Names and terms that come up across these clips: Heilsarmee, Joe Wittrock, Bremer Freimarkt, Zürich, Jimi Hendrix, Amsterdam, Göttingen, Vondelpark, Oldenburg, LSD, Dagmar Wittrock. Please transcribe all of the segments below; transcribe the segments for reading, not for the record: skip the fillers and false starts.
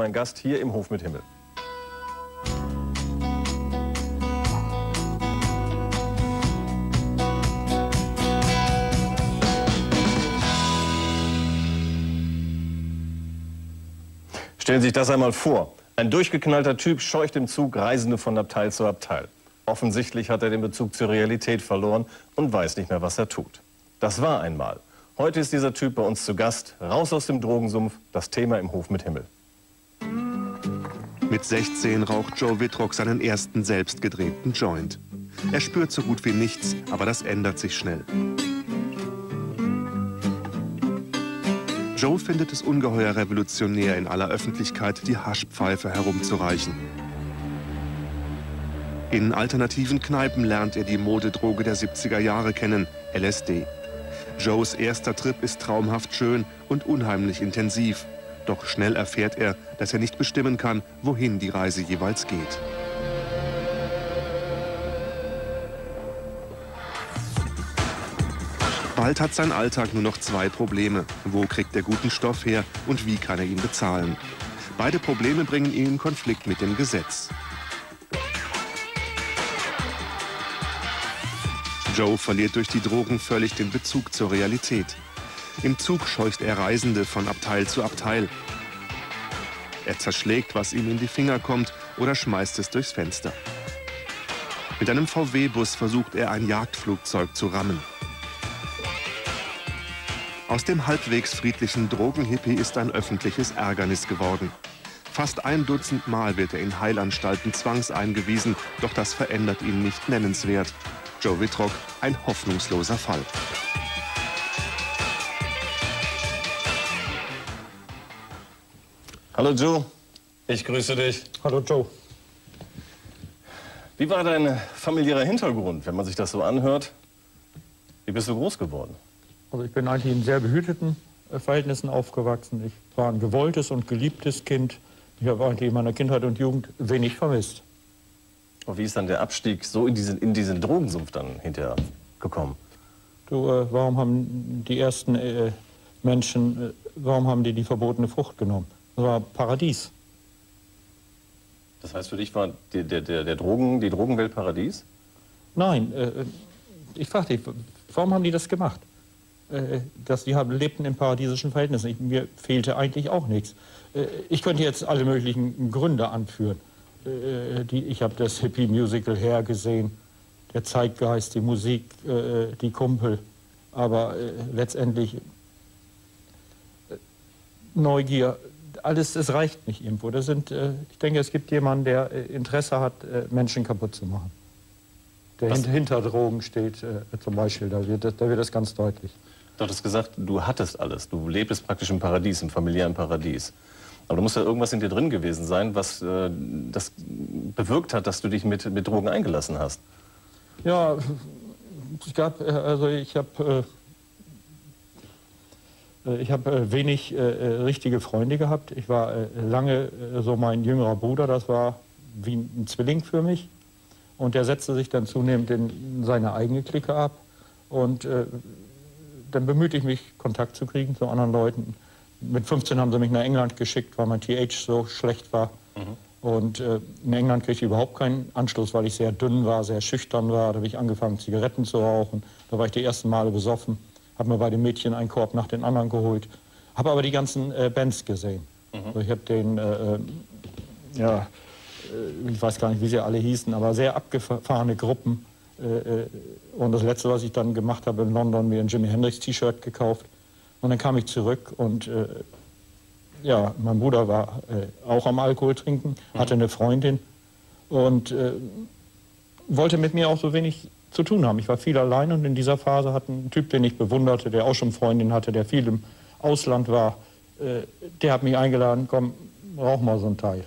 Mein Gast hier im Hof mit Himmel. Stellen Sie sich das einmal vor. Ein durchgeknallter Typ scheucht im Zug Reisende von Abteil zu Abteil. Offensichtlich hat er den Bezug zur Realität verloren und weiß nicht mehr, was er tut. Das war einmal. Heute ist dieser Typ bei uns zu Gast. Raus aus dem Drogensumpf, das Thema im Hof mit Himmel. Mit 16 raucht Joe Wittrock seinen ersten selbst gedrehten Joint. Er spürt so gut wie nichts, aber das ändert sich schnell. Joe findet es ungeheuer revolutionär, in aller Öffentlichkeit die Haschpfeife herumzureichen. In alternativen Kneipen lernt er die Modedroge der 70er Jahre kennen, LSD. Joes erster Trip ist traumhaft schön und unheimlich intensiv. Doch schnell erfährt er, dass er nicht bestimmen kann, wohin die Reise jeweils geht. Bald hat sein Alltag nur noch zwei Probleme. Wo kriegt er guten Stoff her und wie kann er ihn bezahlen? Beide Probleme bringen ihn in Konflikt mit dem Gesetz. Joe verliert durch die Drogen völlig den Bezug zur Realität. Im Zug scheucht er Reisende von Abteil zu Abteil. Er zerschlägt, was ihm in die Finger kommt, oder schmeißt es durchs Fenster. Mit einem VW-Bus versucht er, ein Jagdflugzeug zu rammen. Aus dem halbwegs friedlichen Drogenhippie ist ein öffentliches Ärgernis geworden. Fast 1 Dutzend Mal wird er in Heilanstalten zwangseingewiesen, doch das verändert ihn nicht nennenswert. Joe Wittrock, ein hoffnungsloser Fall. Hallo Joe, ich grüße dich. Hallo Joe. Wie war dein familiärer Hintergrund, wenn man sich das so anhört? Wie bist du groß geworden? Also ich bin eigentlich in sehr behüteten Verhältnissen aufgewachsen. Ich war ein gewolltes und geliebtes Kind. Ich habe eigentlich in meiner Kindheit und Jugend wenig vermisst. Und wie ist dann der Abstieg so in diesen Drogensumpf dann hinterher gekommen? Du, warum haben die ersten Menschen, warum haben die verbotene Frucht genommen? Das war Paradies. Das heißt, für dich war die Drogenwelt Paradies? Nein, ich fragte dich, warum haben die das gemacht? Die lebten in paradiesischen Verhältnissen. Mir fehlte eigentlich auch nichts. Ich könnte jetzt alle möglichen Gründe anführen. Ich habe das Hippie-Musical hergesehen, der Zeitgeist, die Musik, die Kumpel. Aber letztendlich Neugier, alles, es reicht nicht irgendwo. Das sind, ich denke, es gibt jemanden, der Interesse hat, Menschen kaputt zu machen. Der hinter Drogen steht, zum Beispiel, da wird das ganz deutlich. Du hattest gesagt, du hattest alles. Du lebtest praktisch im Paradies, im familiären Paradies. Aber da muss ja irgendwas in dir drin gewesen sein, was das bewirkt hat, dass du dich mit Drogen eingelassen hast. Ja, ich habe wenig richtige Freunde gehabt. Ich war lange so mein jüngerer Bruder, das war wie ein Zwilling für mich. Und der setzte sich dann zunehmend in seine eigene Clique ab. Und dann bemühte ich mich, Kontakt zu kriegen zu anderen Leuten. Mit 15 haben sie mich nach England geschickt, weil mein TH so schlecht war. Mhm. Und in England kriegte ich überhaupt keinen Anschluss, weil ich sehr dünn war, sehr schüchtern war. Da habe ich angefangen, Zigaretten zu rauchen. Da war ich die ersten Male besoffen. Habe mir bei den Mädchen einen Korb nach den anderen geholt. Habe aber die ganzen Bands gesehen. Mhm. Also ich habe den, ich weiß gar nicht, wie sie alle hießen, aber sehr abgefahrene Gruppen. Und das Letzte, was ich dann gemacht habe in London, mir ein Jimi Hendrix T-Shirt gekauft. Und dann kam ich zurück und mein Bruder war auch am Alkohol trinken, hatte eine Freundin und wollte mit mir auch so wenig zu tun haben. Ich war viel allein und in dieser Phase hat ein Typ, den ich bewunderte, der auch schon Freundin hatte, der viel im Ausland war, der hat mich eingeladen, komm, rauch mal so ein Teil.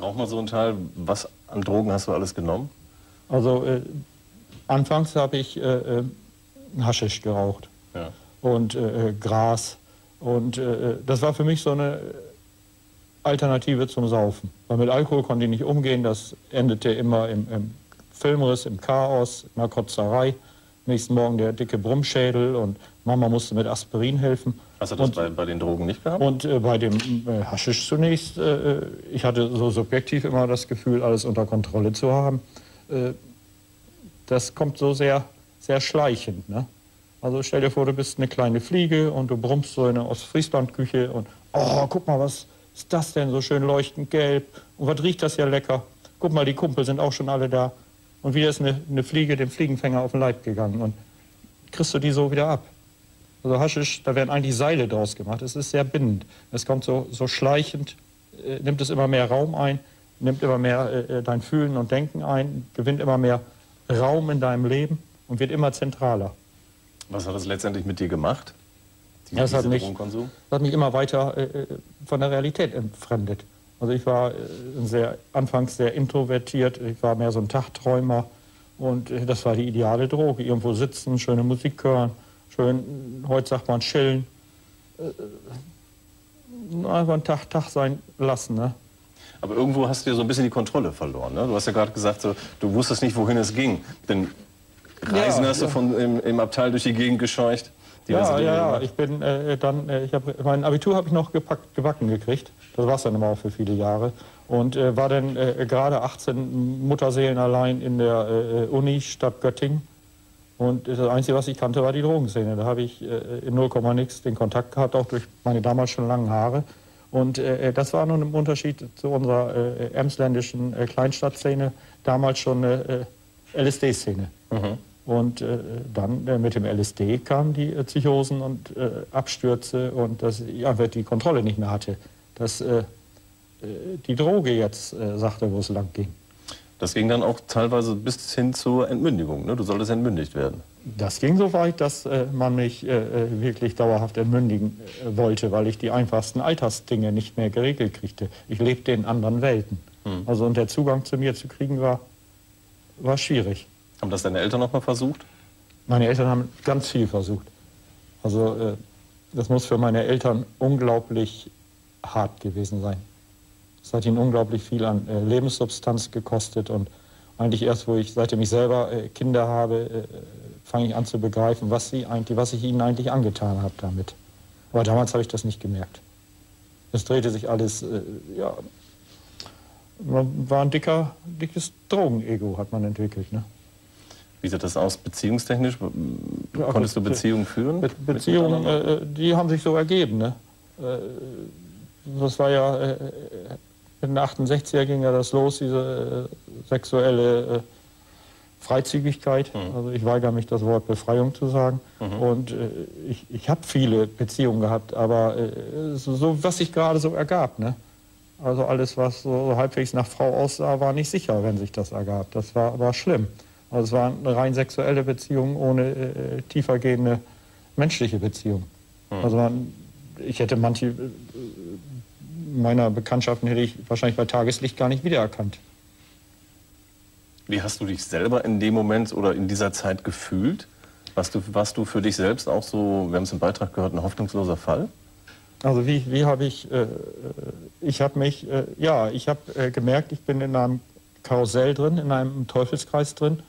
Rauch mal so ein Teil, was an Drogen hast du alles genommen? Also anfangs habe ich Haschisch geraucht. Ja. Und Gras. Und das war für mich so eine Alternative zum Saufen. Weil mit Alkohol konnte ich nicht umgehen, das endete immer im Filmriss, im Chaos, in der Kotzerei. nächsten Morgen der dicke Brummschädel und Mama musste mit Aspirin helfen. Hast du das bei den Drogen nicht gehabt? Und bei dem Haschisch zunächst, ich hatte so subjektiv immer das Gefühl, alles unter Kontrolle zu haben. Das kommt so sehr, sehr schleichend, ne? Also stell dir vor, du bist eine kleine Fliege und du brummst so in eine Ostfrieslandküche und oh, guck mal, was ist das denn so schön leuchtend gelb? Und was riecht das ja lecker? Guck mal, die Kumpel sind auch schon alle da. Und wieder ist eine Fliege dem Fliegenfänger auf den Leib gegangen und kriegst du die so wieder ab. Also Haschisch, da werden eigentlich Seile draus gemacht. Es ist sehr bindend. Es kommt so schleichend, nimmt es immer mehr Raum ein, nimmt immer mehr dein Fühlen und Denken ein, gewinnt immer mehr Raum in deinem Leben und wird immer zentraler. Was hat das letztendlich mit dir gemacht? Das hat mich immer weiter von der Realität entfremdet. Also ich war anfangs sehr introvertiert, ich war mehr so ein Tagträumer und das war die ideale Droge. Irgendwo sitzen, schöne Musik hören, schön, heute sagt man chillen. Einfach einen Tag sein lassen, ne? Aber irgendwo hast du ja so ein bisschen die Kontrolle verloren, ne? Du hast ja gerade gesagt, so, du wusstest nicht, wohin es ging. Denn Reisen ja, hast du von, im Abteil durch die Gegend gescheucht. Ja, ich bin mein Abitur habe ich noch gebacken gekriegt. Das war es dann immer auch für viele Jahre. Und war dann gerade 18 Mutterseelen allein in der Uni-Stadt Göttingen. Und das Einzige, was ich kannte, war die Drogenszene. Da habe ich in 0,nix den Kontakt gehabt, auch durch meine damals schon langen Haare. Und das war nun ein Unterschied zu unserer emsländischen Kleinstadtszene, damals schon eine LSD-Szene. Mhm. Und dann mit dem LSD kamen die Psychosen und Abstürze und dass ich einfach die Kontrolle nicht mehr hatte. Dass die Droge jetzt sagte, wo es lang ging. Das ging dann auch teilweise bis hin zur Entmündigung, ne? Du solltest entmündigt werden. Das ging so weit, dass man mich wirklich dauerhaft entmündigen wollte, weil ich die einfachsten Alltagsdinge nicht mehr geregelt kriegte. Ich lebte in anderen Welten. Hm. Also und der Zugang zu mir zu kriegen war schwierig. Haben das deine Eltern noch mal versucht? Meine Eltern haben ganz viel versucht. Also das muss für meine Eltern unglaublich hart gewesen sein. Es hat ihnen unglaublich viel an Lebenssubstanz gekostet. Und eigentlich erst, seitdem ich selber Kinder habe, fange ich an zu begreifen, was ich ihnen eigentlich angetan habe damit. Aber damals habe ich das nicht gemerkt. Es drehte sich alles, ja, man war ein dickes Drogenego, hat man entwickelt, ne? Wie sieht das aus, beziehungstechnisch? Konntest du Beziehungen führen? Beziehungen, die haben sich so ergeben, ne? Das war ja, in den 68er ging ja das los, diese sexuelle Freizügigkeit. Mhm. Also ich weigere mich, das Wort Befreiung zu sagen. Mhm. Und ich habe viele Beziehungen gehabt, aber so, was sich gerade so ergab, ne? Also alles, was so halbwegs nach Frau aussah, war nicht sicher, wenn sich das ergab. Das war schlimm. Also es waren rein sexuelle Beziehungen ohne tiefergehende menschliche Beziehungen. Mhm. Also ich hätte manche meiner Bekanntschaften hätte ich wahrscheinlich bei Tageslicht gar nicht wiedererkannt. Wie hast du dich selber in dem Moment oder in dieser Zeit gefühlt? Warst du für dich selbst auch so, wir haben es im Beitrag gehört, ein hoffnungsloser Fall? Also wie habe ich, ich habe gemerkt, ich bin in einem Karussell drin, in einem Teufelskreis drin,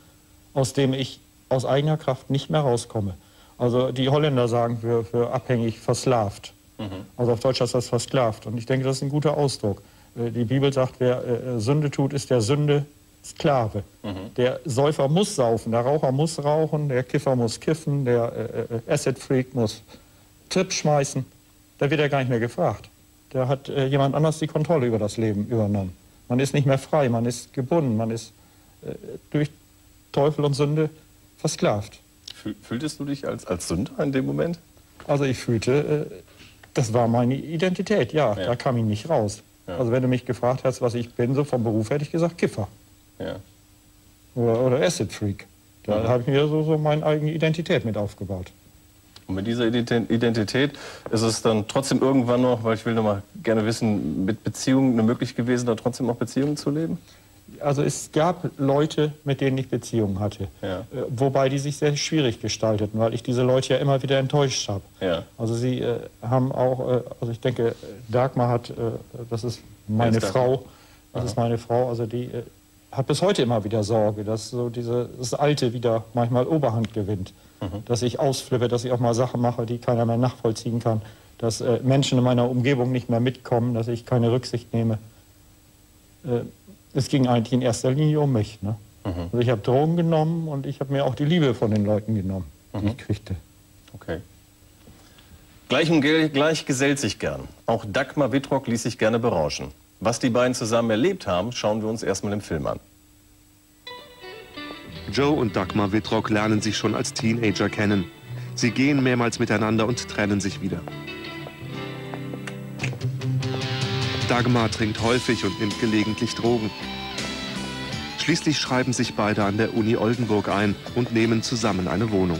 aus dem ich aus eigener Kraft nicht mehr rauskomme. Also die Holländer sagen für abhängig versklavt. Mhm. Also auf Deutsch heißt das versklavt. Und ich denke, das ist ein guter Ausdruck. Die Bibel sagt, wer Sünde tut, ist der Sünde Sklave. Mhm. Der Säufer muss saufen, der Raucher muss rauchen, der Kiffer muss kiffen, der Acid-Freak muss Trips schmeißen. Da wird er gar nicht mehr gefragt. Da hat jemand anders die Kontrolle über das Leben übernommen. Man ist nicht mehr frei, man ist gebunden, man ist durch Teufel und Sünde versklavt. Fühltest du dich als Sünder in dem Moment? Also ich fühlte, das war meine Identität, ja. Da kam ich nicht raus. Ja. Also wenn du mich gefragt hast, was ich bin, so vom Beruf, hätte ich gesagt Kiffer. Ja. Oder Acid Freak. Da habe ich mir so meine eigene Identität mit aufgebaut. Und mit dieser Identität ist es dann trotzdem irgendwann noch, weil ich will noch mal gerne wissen, mit Beziehungen eine Möglichkeit gewesen, da trotzdem auch Beziehungen zu leben? Also es gab Leute, mit denen ich Beziehungen hatte, ja. Wobei die sich sehr schwierig gestalteten, weil ich diese Leute ja immer wieder enttäuscht habe. Ja. Also sie haben auch, also ich denke, Dagmar hat, das ist meine Frau, also die habe bis heute immer wieder Sorge, dass so das Alte wieder manchmal Oberhand gewinnt. Mhm. Dass ich ausflippe, dass ich auch mal Sachen mache, die keiner mehr nachvollziehen kann. Dass Menschen in meiner Umgebung nicht mehr mitkommen, dass ich keine Rücksicht nehme. Es ging eigentlich in erster Linie um mich. Ne? Mhm. Also ich habe Drogen genommen und ich habe mir auch die Liebe von den Leuten genommen, die ich kriegte. Okay. Gleich und gleich gesellt sich gern. Auch Dagmar Wittrock ließ sich gerne berauschen. Was die beiden zusammen erlebt haben, schauen wir uns erstmal im Film an. Joe und Dagmar Wittrock lernen sich schon als Teenager kennen. Sie gehen mehrmals miteinander und trennen sich wieder. Dagmar trinkt häufig und nimmt gelegentlich Drogen. Schließlich schreiben sich beide an der Uni Oldenburg ein und nehmen zusammen eine Wohnung.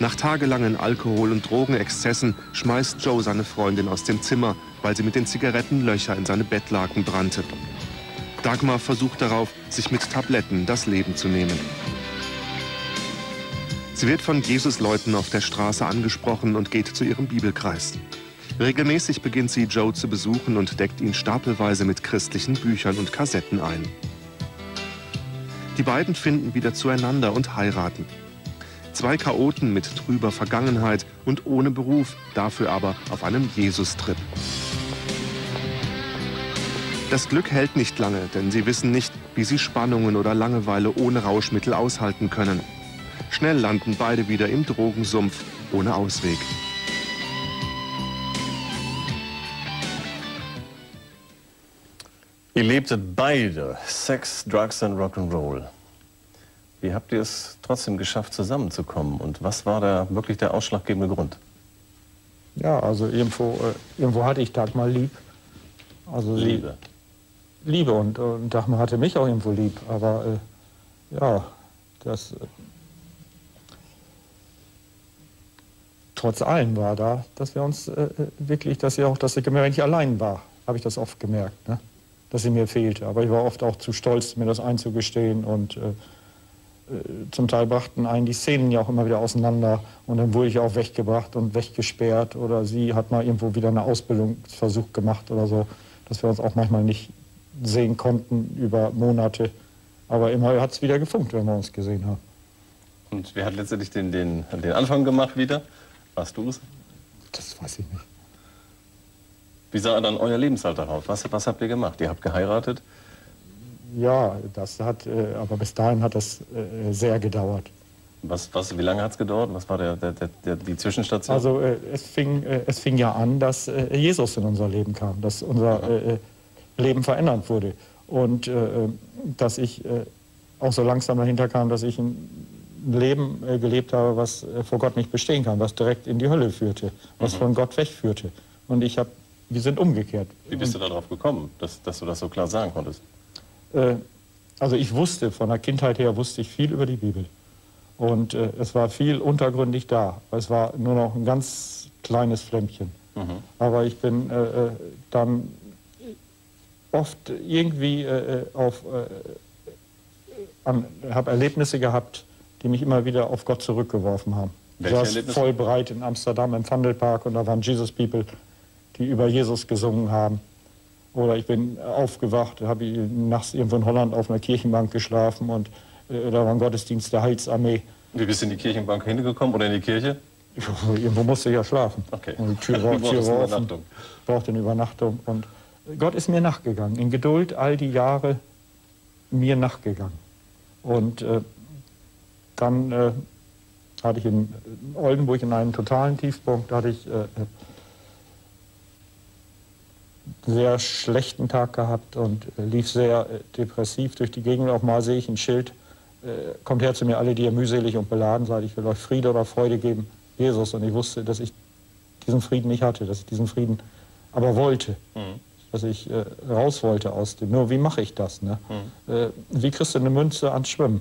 Nach tagelangen Alkohol- und Drogenexzessen schmeißt Joe seine Freundin aus dem Zimmer, weil sie mit den Zigaretten Löcher in seine Bettlaken brannte. Dagmar versucht darauf, sich mit Tabletten das Leben zu nehmen. Sie wird von Jesusleuten auf der Straße angesprochen und geht zu ihrem Bibelkreis. Regelmäßig beginnt sie, Joe zu besuchen und deckt ihn stapelweise mit christlichen Büchern und Kassetten ein. Die beiden finden wieder zueinander und heiraten. Zwei Chaoten mit trüber Vergangenheit und ohne Beruf, dafür aber auf einem Jesus-Trip. Das Glück hält nicht lange, denn sie wissen nicht, wie sie Spannungen oder Langeweile ohne Rauschmittel aushalten können. Schnell landen beide wieder im Drogensumpf ohne Ausweg. Ihr lebtet beide Sex, Drugs und Rock'n'Roll. Wie habt ihr es trotzdem geschafft, zusammenzukommen? Und was war da wirklich der ausschlaggebende Grund? Ja, also irgendwo hatte ich Dagmar lieb. Also Liebe. Liebe und Dagmar hatte mich auch irgendwo lieb. Aber ja, das trotz allem war da, dass wir uns wirklich, dass sie auch, dass ich nicht allein war, habe ich das oft gemerkt, ne? Dass sie mir fehlte. Aber ich war oft auch zu stolz, mir das einzugestehen und zum Teil brachten einen die Szenen ja auch immer wieder auseinander und dann wurde ich auch weggebracht und weggesperrt oder sie hat mal irgendwo wieder einen Ausbildungsversuch gemacht oder so, dass wir uns auch manchmal nicht sehen konnten über Monate, aber immer hat es wieder gefunkt, wenn wir uns gesehen haben. Und wer hat letztendlich den Anfang gemacht wieder? Warst du es? Das weiß ich nicht. Wie sah dann euer Lebensalltag aus? Was habt ihr gemacht? Ihr habt geheiratet? Ja, das hat, aber bis dahin hat das sehr gedauert. Wie lange hat es gedauert? Was war die Zwischenstation? Also es fing ja an, dass Jesus in unser Leben kam, dass unser Leben verändert wurde. Und dass ich auch so langsam dahinter kam, dass ich ein Leben gelebt habe, was vor Gott nicht bestehen kann, was direkt in die Hölle führte, was von Gott wegführte. Und wir sind umgekehrt. Wie bist du darauf gekommen, dass du das so klar sagen konntest? Also ich wusste, von der Kindheit her wusste ich viel über die Bibel und es war viel untergründig da, es war nur noch ein ganz kleines Flämmchen, aber ich bin dann oft irgendwie habe Erlebnisse gehabt, die mich immer wieder auf Gott zurückgeworfen haben. Ich saß voll breit in Amsterdam im Vondelpark und da waren Jesus People, die über Jesus gesungen haben. Oder ich bin aufgewacht, habe nachts irgendwo in Holland auf einer Kirchenbank geschlafen und da war ein Gottesdienst der Heilsarmee. Wie bist du in die Kirchenbank hingekommen oder in die Kirche? Irgendwo musste ich ja schlafen. Okay. Und die Tür war offen, brauchte eine Übernachtung. Und Gott ist mir nachgegangen, in Geduld all die Jahre mir nachgegangen. Und dann hatte ich in Oldenburg in einem totalen Tiefpunkt, da hatte ich sehr schlechten Tag gehabt und lief sehr depressiv durch die Gegend. Auch mal sehe ich ein Schild, kommt her zu mir alle, die ihr mühselig und beladen seid, ich will euch Friede oder Freude geben, Jesus. Und ich wusste, dass ich diesen Frieden nicht hatte, dass ich diesen Frieden aber wollte, dass ich raus wollte aus dem. Nur wie mache ich das? Ne? Wie kriegst du eine Münze ans Schwimmen?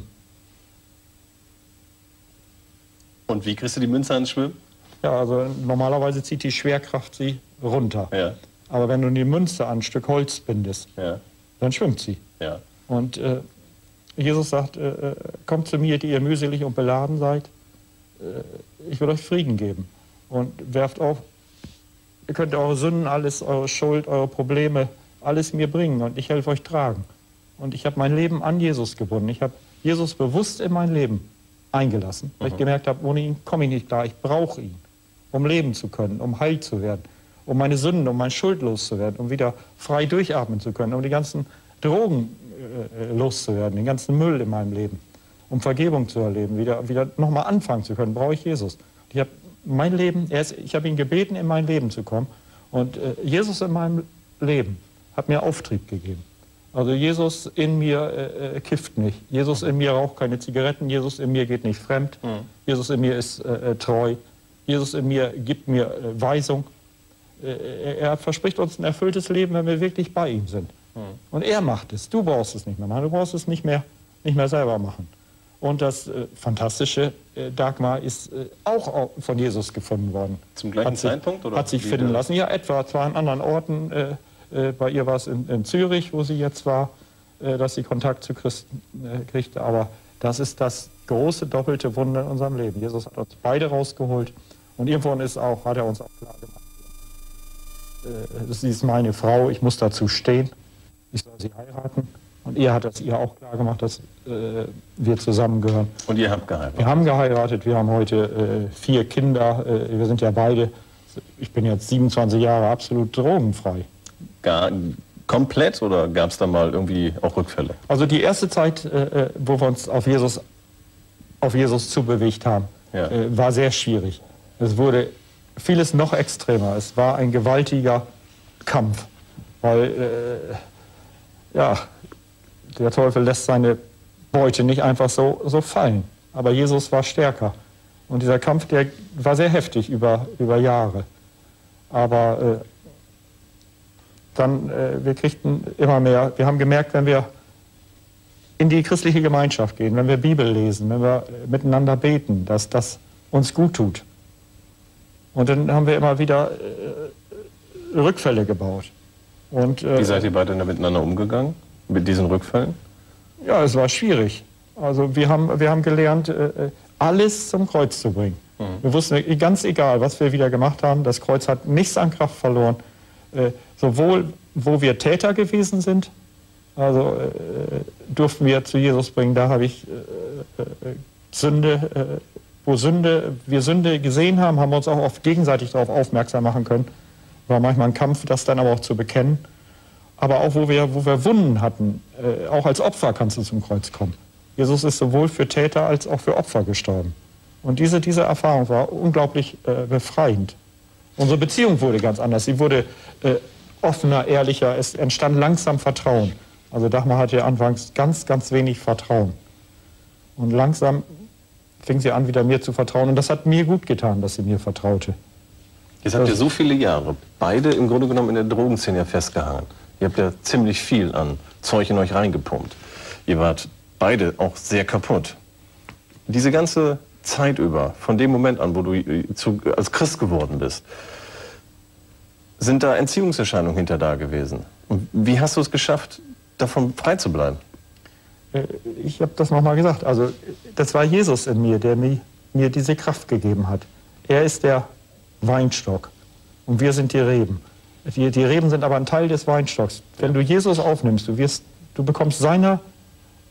Und wie kriegst du die Münze ans Schwimmen? Ja, also normalerweise zieht die Schwerkraft sie runter. Ja. Aber wenn du die Münze an ein Stück Holz bindest, ja, dann schwimmt sie. Ja. Und Jesus sagt, kommt zu mir, die ihr mühselig und beladen seid, ich will euch Frieden geben. Und werft auf, ihr könnt eure Sünden, alles, eure Schuld, eure Probleme, alles mir bringen und ich helfe euch tragen. und ich habe mein Leben an Jesus gebunden. Ich habe Jesus bewusst in mein Leben eingelassen, weil ich gemerkt habe, ohne ihn komme ich nicht klar. Ich brauche ihn, um leben zu können, um heil zu werden, um meine Sünden, um meine Schuld loszuwerden, um wieder frei durchatmen zu können, um die ganzen Drogen loszuwerden, den ganzen Müll in meinem Leben, um Vergebung zu erleben, wieder nochmal anfangen zu können, brauche ich Jesus. Ich habe mein Leben, ich habe ihn gebeten, in mein Leben zu kommen, und Jesus in meinem Leben hat mir Auftrieb gegeben. Also Jesus in mir kifft nicht, Jesus in mir raucht keine Zigaretten, Jesus in mir geht nicht fremd, Jesus in mir ist treu, Jesus in mir gibt mir Weisung. Er verspricht uns ein erfülltes Leben, wenn wir wirklich bei ihm sind. Und er macht es, du brauchst es nicht mehr machen, du brauchst es nicht mehr selber machen. Und das Fantastische, Dagmar, ist auch von Jesus gefunden worden. Zum gleichen Zeitpunkt? Oder hat sich finden lassen, ja etwa, zwar an anderen Orten, bei ihr war es in Zürich, wo sie jetzt war, dass sie Kontakt zu Christen kriegte, aber das ist das große doppelte Wunder in unserem Leben. Jesus hat uns beide rausgeholt und irgendwann hat er uns auch klar gemacht, sie ist meine Frau, ich muss dazu stehen. Ich soll sie heiraten. Und er hat das ihr auch klar gemacht, dass wir zusammengehören. Und ihr habt geheiratet? Wir haben geheiratet. Wir haben heute 4 Kinder. Wir sind ja beide, ich bin jetzt 27 Jahre absolut drogenfrei. Gar komplett, oder gab es da mal irgendwie auch Rückfälle? Also die erste Zeit, wo wir uns auf Jesus zubewegt haben, ja, war sehr schwierig. Es wurde vieles noch extremer. Es war ein gewaltiger Kampf, weil... ja, der Teufel lässt seine Beute nicht einfach so fallen. Aber Jesus war stärker. Und dieser Kampf, der war sehr heftig über Jahre. Aber wir kriegten immer mehr. Wir haben gemerkt, wenn wir in die christliche Gemeinschaft gehen, wenn wir Bibel lesen, wenn wir miteinander beten, dass das uns gut tut. Und dann haben wir immer wieder Rückfälle gebaut. Und, wie seid ihr beide miteinander umgegangen, mit diesen Rückfällen? Ja, es war schwierig. Also wir haben gelernt, alles zum Kreuz zu bringen. Wir wussten, ganz egal, was wir wieder gemacht haben, das Kreuz hat nichts an Kraft verloren. Sowohl, wo wir Täter gewesen sind, also durften wir zu Jesus bringen, da habe ich Sünde, wo wir Sünde gesehen haben, haben wir uns auch oft gegenseitig darauf aufmerksam machen können. War manchmal ein Kampf, das dann aber auch zu bekennen. Aber auch, wo wir Wunden hatten, auch als Opfer kannst du zum Kreuz kommen. Jesus ist sowohl für Täter als auch für Opfer gestorben. Und diese Erfahrung war unglaublich befreiend. Unsere Beziehung wurde ganz anders. Sie wurde offener, ehrlicher. Es entstand langsam Vertrauen. Also Dagmar hatte anfangs ganz, ganz wenig Vertrauen. Und langsam fing sie an, wieder mir zu vertrauen. Und das hat mir gut getan, dass sie mir vertraute. Jetzt habt ihr so viele Jahre beide im Grunde genommen in der Drogenszene festgehangen. Ihr habt ja ziemlich viel an Zeug in euch reingepumpt. Ihr wart beide auch sehr kaputt. Diese ganze Zeit über, von dem Moment an, wo du als Christ geworden bist, sind da Entziehungserscheinungen hinter da gewesen. Und wie hast du es geschafft, davon frei zu bleiben? Ich habe das nochmal gesagt. Also das war Jesus in mir, der mir diese Kraft gegeben hat. Er ist der Weinstock. Und wir sind die Reben. Die Reben sind aber ein Teil des Weinstocks. Wenn du Jesus aufnimmst, du bekommst seiner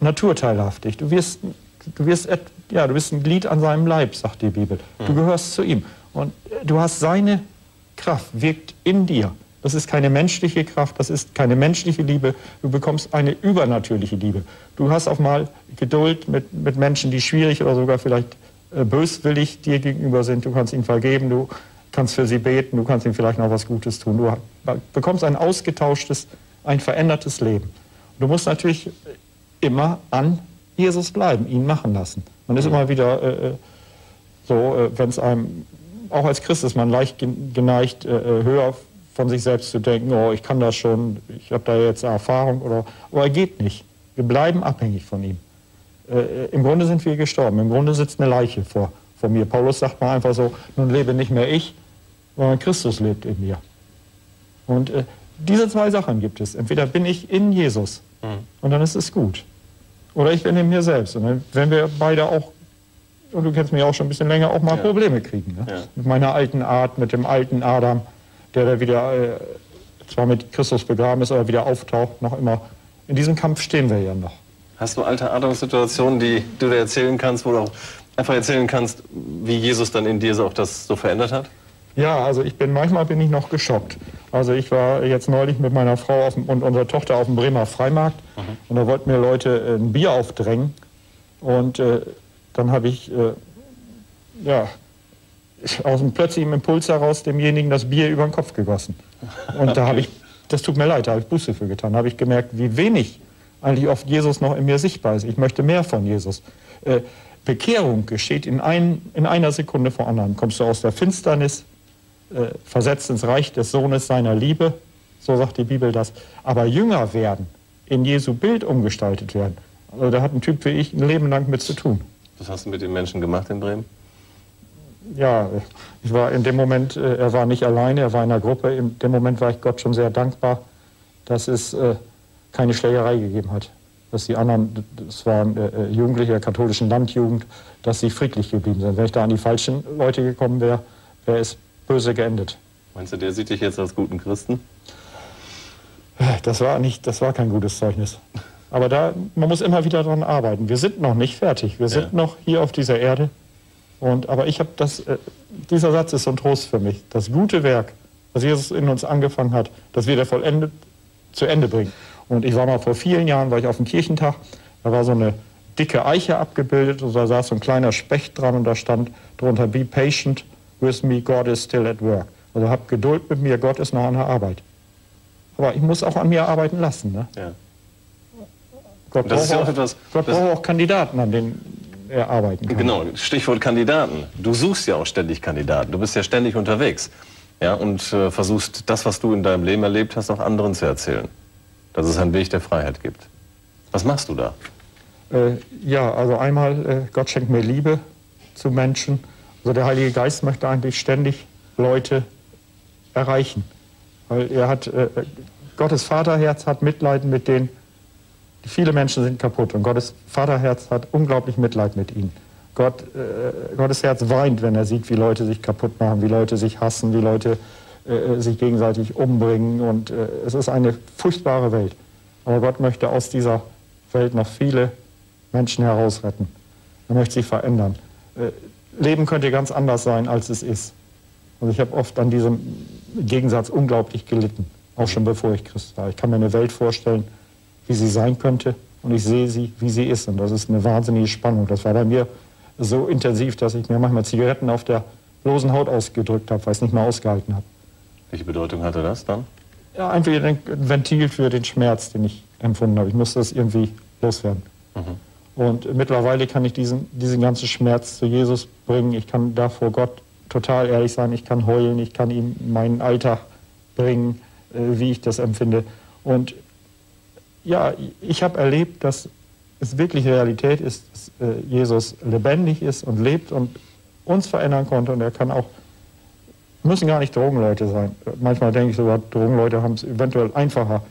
Natur teilhaftig. Du bist ein Glied an seinem Leib, sagt die Bibel. Du gehörst zu ihm. Und du hast seine Kraft, wirkt in dir. Das ist keine menschliche Kraft, das ist keine menschliche Liebe. Du bekommst eine übernatürliche Liebe. Du hast auch mal Geduld mit Menschen, die schwierig oder sogar vielleicht böswillig dir gegenüber sind, du kannst ihnen vergeben, du kannst für sie beten, du kannst ihnen vielleicht noch was Gutes tun. Du bekommst ein ausgetauschtes, ein verändertes Leben. Du musst natürlich immer an Jesus bleiben, ihn machen lassen. Man ist immer wieder wenn es einem, auch als Christ ist man leicht geneigt, höher von sich selbst zu denken, oh, ich kann das schon, ich habe da jetzt eine Erfahrung, aber geht nicht. Wir bleiben abhängig von ihm. Im Grunde sind wir gestorben, im Grunde sitzt eine Leiche vor mir. Paulus sagt mal einfach so, nun lebe nicht mehr ich, sondern Christus lebt in mir. Und diese zwei Sachen gibt es. Entweder bin ich in Jesus und dann ist es gut. Oder ich bin in mir selbst. Und dann, wenn wir beide auch, und du kennst mich auch schon ein bisschen länger, auch mal Probleme kriegen. Ne? Ja. Mit meiner alten Art, mit dem alten Adam, der da wieder zwar mit Christus begraben ist, aber wieder auftaucht, noch immer In diesem Kampf stehen wir ja noch. Hast du alte Adamssituationen, die du dir erzählen kannst, wo du auch einfach erzählen kannst, wie Jesus dann in dir so auch das so verändert hat? Ja, also manchmal bin ich noch geschockt. Also ich war jetzt neulich mit meiner Frau und unserer Tochter auf dem Bremer Freimarkt. Mhm. Und da wollten mir Leute ein Bier aufdrängen. Und dann habe ich, ja, aus einem plötzlichen Impuls heraus demjenigen das Bier über den Kopf gegossen. Und da habe ich, das tut mir leid, da habe ich Buße für getan. Da habe ich gemerkt, wie wenig eigentlich oft Jesus noch in mir sichtbar ist. Ich möchte mehr von Jesus. Bekehrung geschieht in einer Sekunde vor anderen. Kommst du aus der Finsternis, versetzt ins Reich des Sohnes seiner Liebe, so sagt die Bibel das. Aber Jünger werden, in Jesu Bild umgestaltet werden, also da hat ein Typ wie ich ein Leben lang mit zu tun. Was hast du mit den Menschen gemacht in Bremen? Ja, ich war in dem Moment, er war nicht alleine, er war in einer Gruppe. In dem Moment war ich Gott schon sehr dankbar, dass es keine Schlägerei gegeben hat. Dass die anderen, das waren Jugendliche der katholischen Landjugend, dass sie friedlich geblieben sind. Wenn ich da an die falschen Leute gekommen wäre, wäre es böse geendet. Meinst du, der sieht dich jetzt als guten Christen? Das war kein gutes Zeugnis. Aber da, man muss immer wieder daran arbeiten. Wir sind noch nicht fertig. Wir sind noch hier auf dieser Erde. Und, aber ich habe das, dieser Satz ist so ein Trost für mich. Das gute Werk, das Jesus in uns angefangen hat, dass wir das vollendet zu Ende bringen. Und ich war mal vor vielen Jahren, war ich auf dem Kirchentag, da war so eine dicke Eiche abgebildet und da saß so ein kleiner Specht dran und da stand drunter, be patient with me, God is still at work. Also hab Geduld mit mir, Gott ist noch an der Arbeit. Aber ich muss auch an mir arbeiten lassen. Ne? Ja. Gott braucht auch Kandidaten, an denen er arbeiten kann. Genau, Stichwort Kandidaten. Du suchst ja auch ständig Kandidaten, du bist ja ständig unterwegs. Ja, und versuchst das, was du in deinem Leben erlebt hast, auch anderen zu erzählen. Dass es einen Weg der Freiheit gibt. Was machst du da? Ja, also einmal, Gott schenkt mir Liebe zu Menschen. Also der Heilige Geist möchte eigentlich ständig Leute erreichen. Weil er hat, Gottes Vaterherz hat Mitleiden mit denen, viele Menschen sind kaputt. Und Gottes Vaterherz hat unglaublich Mitleid mit ihnen. Gottes Herz weint, wenn er sieht, wie Leute sich kaputt machen, wie Leute sich hassen, wie Leute sich gegenseitig umbringen und es ist eine furchtbare Welt. Aber Gott möchte aus dieser Welt noch viele Menschen herausretten. Er möchte sie verändern. Leben könnte ganz anders sein, als es ist. Und ich habe oft an diesem Gegensatz unglaublich gelitten, auch schon bevor ich Christ war. Ich kann mir eine Welt vorstellen, wie sie sein könnte und ich sehe sie, wie sie ist. Und das ist eine wahnsinnige Spannung. Das war bei mir so intensiv, dass ich mir manchmal Zigaretten auf der bloßen Haut ausgedrückt habe, weil ich es nicht mehr ausgehalten habe. Welche Bedeutung hatte das dann? Ja, einfach ein Ventil für den Schmerz, den ich empfunden habe. Ich musste das irgendwie loswerden. Mhm. Und mittlerweile kann ich diesen ganzen Schmerz zu Jesus bringen. Ich kann da vor Gott total ehrlich sein. Ich kann heulen, ich kann ihm meinen Alltag bringen, wie ich das empfinde. Und ja, ich habe erlebt, dass es wirklich Realität ist, dass Jesus lebendig ist und lebt und uns verändern konnte. Und er kann auch, müssen gar nicht Drogenleute sein. Manchmal denke ich sogar, Drogenleute haben es eventuell einfacher,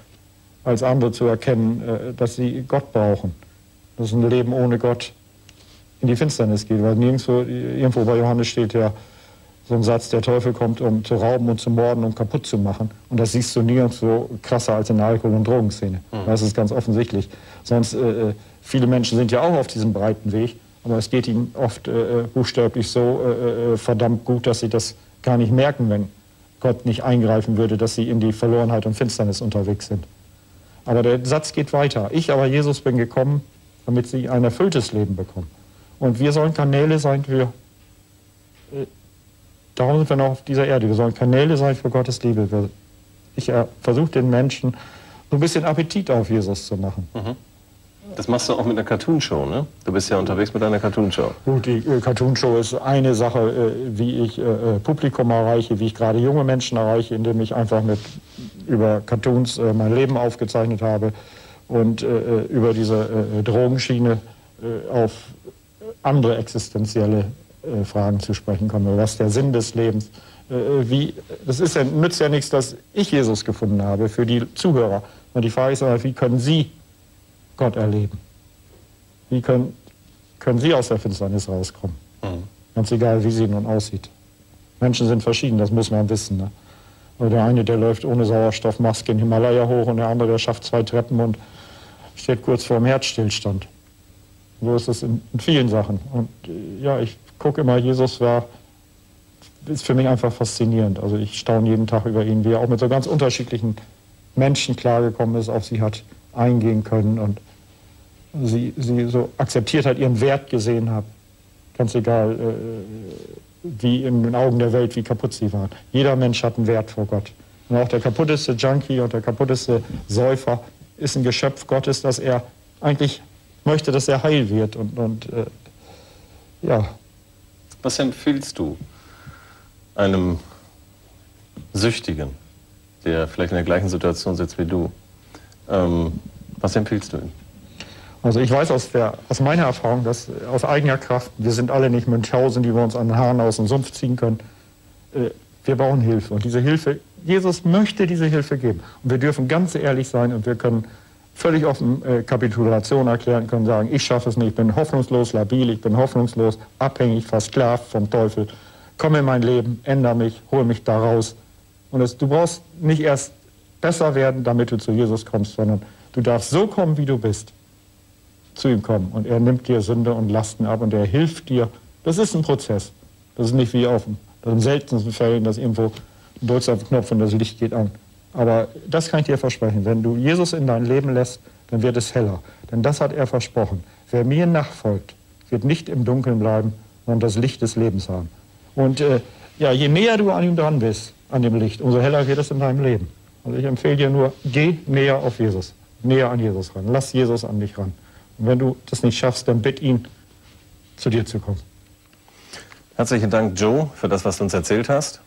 als andere zu erkennen, dass sie Gott brauchen. Dass ein Leben ohne Gott in die Finsternis geht. Weil irgendwo bei Johannes steht ja so ein Satz, der Teufel kommt, um zu rauben und zu morden und kaputt zu machen. Und das siehst du nirgendwo krasser als in der Alkohol- und Drogenszene. Mhm. Das ist ganz offensichtlich. Sonst, viele Menschen sind ja auch auf diesem breiten Weg, aber es geht ihnen oft buchstäblich so verdammt gut, dass sie das gar nicht merken, wenn Gott nicht eingreifen würde, dass sie in die Verlorenheit und Finsternis unterwegs sind. Aber der Satz geht weiter. Ich aber, Jesus, bin gekommen, damit sie ein erfülltes Leben bekommen. Und wir sollen Kanäle sein für, darum sind wir noch auf dieser Erde, wir sollen Kanäle sein für Gottes Liebe. Ich versuche den Menschen so ein bisschen Appetit auf Jesus zu machen. Mhm. Das machst du auch mit einer Cartoon-Show, ne? Du bist ja unterwegs mit einer Cartoon-Show. Gut, die Cartoon-Show ist eine Sache, wie ich Publikum erreiche, wie ich gerade junge Menschen erreiche, indem ich einfach über Cartoons mein Leben aufgezeichnet habe und über diese Drogenschiene auf andere existenzielle Fragen zu sprechen komme. Was der Sinn des Lebens? Nützt ja nichts, dass ich Jesus gefunden habe für die Zuhörer. Und die Frage ist aber, wie können Sie Gott erleben? Wie können Sie aus der Finsternis rauskommen? Mhm. Ganz egal, wie sie nun aussieht. Menschen sind verschieden, das muss man wissen. Ne? Der eine, der läuft ohne Sauerstoffmaske in Himalaya hoch und der andere, der schafft 2 Treppen und steht kurz vor dem Herzstillstand. So ist es in vielen Sachen. Und ja, ich gucke immer, Jesus war, ist für mich einfach faszinierend. Also ich staune jeden Tag über ihn, wie er auch mit so ganz unterschiedlichen Menschen klargekommen ist, auf sie hat eingehen können und sie so akzeptiert hat, ihren Wert gesehen hat. Ganz egal, wie in den Augen der Welt, wie kaputt sie waren. Jeder Mensch hat einen Wert vor Gott. Und auch der kaputteste Junkie und der kaputteste Säufer ist ein Geschöpf Gottes, dass er eigentlich möchte, dass er heil wird. Ja. Was empfiehlst du einem Süchtigen, der vielleicht in der gleichen Situation sitzt wie du? Was empfiehlst du ihm? Also ich weiß aus meiner Erfahrung, dass aus eigener Kraft, wir sind alle nicht Münchhausen, die wir uns an den Haaren aus dem Sumpf ziehen können. Wir brauchen Hilfe und diese Hilfe, Jesus möchte diese Hilfe geben. Und wir dürfen ganz ehrlich sein und wir können völlig offen Kapitulation erklären, können sagen, ich schaffe es nicht, ich bin hoffnungslos, labil, ich bin hoffnungslos, abhängig, versklavt vom Teufel. Komm in mein Leben, ändere mich, hol mich da raus. Und du brauchst nicht erst besser werden, damit du zu Jesus kommst, sondern du darfst so kommen, wie du bist, zu ihm kommen. Und er nimmt dir Sünde und Lasten ab und er hilft dir. Das ist ein Prozess. Das ist nicht wie in seltensten Fällen, dass irgendwo du drückst auf den Knopf und das Licht geht an. Aber das kann ich dir versprechen. Wenn du Jesus in dein Leben lässt, dann wird es heller. Denn das hat er versprochen. Wer mir nachfolgt, wird nicht im Dunkeln bleiben, sondern das Licht des Lebens haben. Und ja, je näher du an ihm dran bist, an dem Licht, umso heller wird es in deinem Leben. Also ich empfehle dir nur, geh näher auf Jesus, näher an Jesus ran. Lass Jesus an dich ran. Und wenn du das nicht schaffst, dann bitt ihn, zu dir zu kommen. Herzlichen Dank, Joe, für das, was du uns erzählt hast.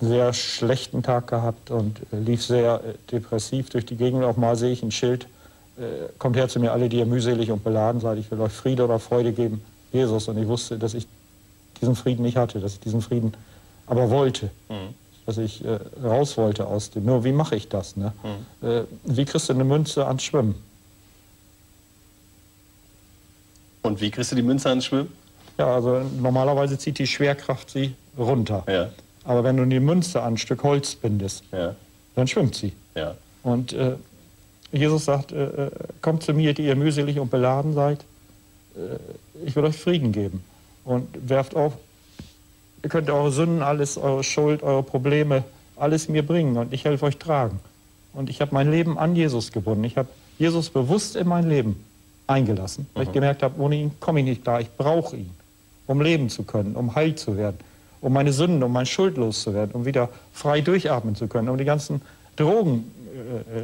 Sehr schlechten Tag gehabt und lief sehr depressiv durch die Gegend. Auch mal sehe ich ein Schild, kommt her zu mir alle, die ihr mühselig und beladen seid. Ich will euch Friede oder Freude geben, Jesus. Und ich wusste, dass ich diesen Frieden nicht hatte, dass ich diesen Frieden aber wollte. Dass ich raus wollte aus dem. Nur wie mache ich das? Ne? Wie kriegst du eine Münze ans Schwimmen? Und wie kriegst du die Münze ans Schwimmen? Ja, also normalerweise zieht die Schwerkraft sie runter. Ja. Aber wenn du die Münze an ein Stück Holz bindest, ja, dann schwimmt sie. Ja. Und Jesus sagt, kommt zu mir, die ihr mühselig und beladen seid, ich will euch Frieden geben. Und werft auf, ihr könnt eure Sünden, alles, eure Schuld, eure Probleme, alles mir bringen und ich helfe euch tragen. Und ich habe mein Leben an Jesus gebunden. Ich habe Jesus bewusst in mein Leben eingelassen, weil ich gemerkt habe, ohne ihn komme ich nicht da. Ich brauche ihn, um leben zu können, um heil zu werden, um meine Sünden, um mein Schuld loszuwerden, um wieder frei durchatmen zu können, um die ganzen Drogen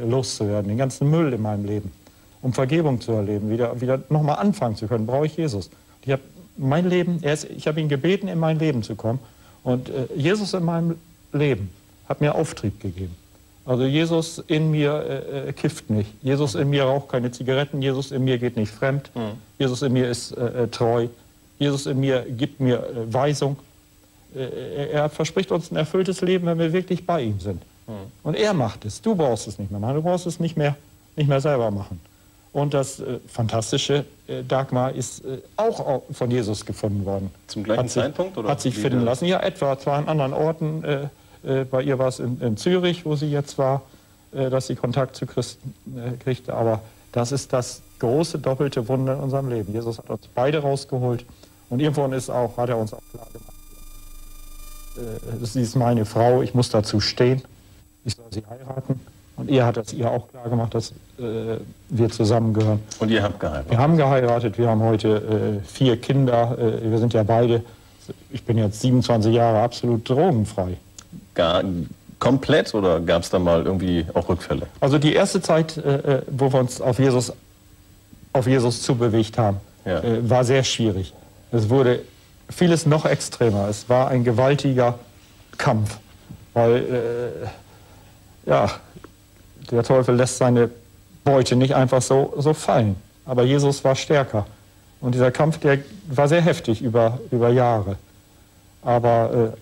loszuwerden, den ganzen Müll in meinem Leben, um Vergebung zu erleben, wieder nochmal anfangen zu können, brauche ich Jesus. Ich habe mein Leben, ich habe ihn gebeten, in mein Leben zu kommen und Jesus in meinem Leben hat mir Auftrieb gegeben. Also Jesus in mir kifft nicht, Jesus in mir raucht keine Zigaretten, Jesus in mir geht nicht fremd, Jesus in mir ist treu, Jesus in mir gibt mir Weisung. Er verspricht uns ein erfülltes Leben, wenn wir wirklich bei ihm sind. Und er macht es. Du brauchst es nicht mehr machen. Du brauchst es nicht mehr selber machen. Und das fantastische Dagmar ist auch von Jesus gefunden worden. Zum gleichen Zeitpunkt? Oder hat sich finden lassen. Ja, etwa. Zwar an anderen Orten. Bei ihr war es in Zürich, wo sie jetzt war, dass sie Kontakt zu Christen kriegte. Aber das ist das große doppelte Wunder in unserem Leben. Jesus hat uns beide rausgeholt. Und irgendwann hat er uns auch klar gemacht. Sie ist meine Frau, ich muss dazu stehen, ich soll sie heiraten. Und er hat das ihr auch klar gemacht, dass wir zusammengehören. Und ihr habt geheiratet? Wir haben geheiratet, wir haben heute 4 Kinder, wir sind ja beide, ich bin jetzt 27 Jahre absolut drogenfrei. Komplett oder gab es da mal irgendwie auch Rückfälle? Also die erste Zeit, wo wir uns auf Jesus zubewegt haben, ja, war sehr schwierig. Es wurde vieles noch extremer. Es war ein gewaltiger Kampf, weil ja, der Teufel lässt seine Beute nicht einfach so fallen. Aber Jesus war stärker. Und dieser Kampf, der war sehr heftig über Jahre. Aber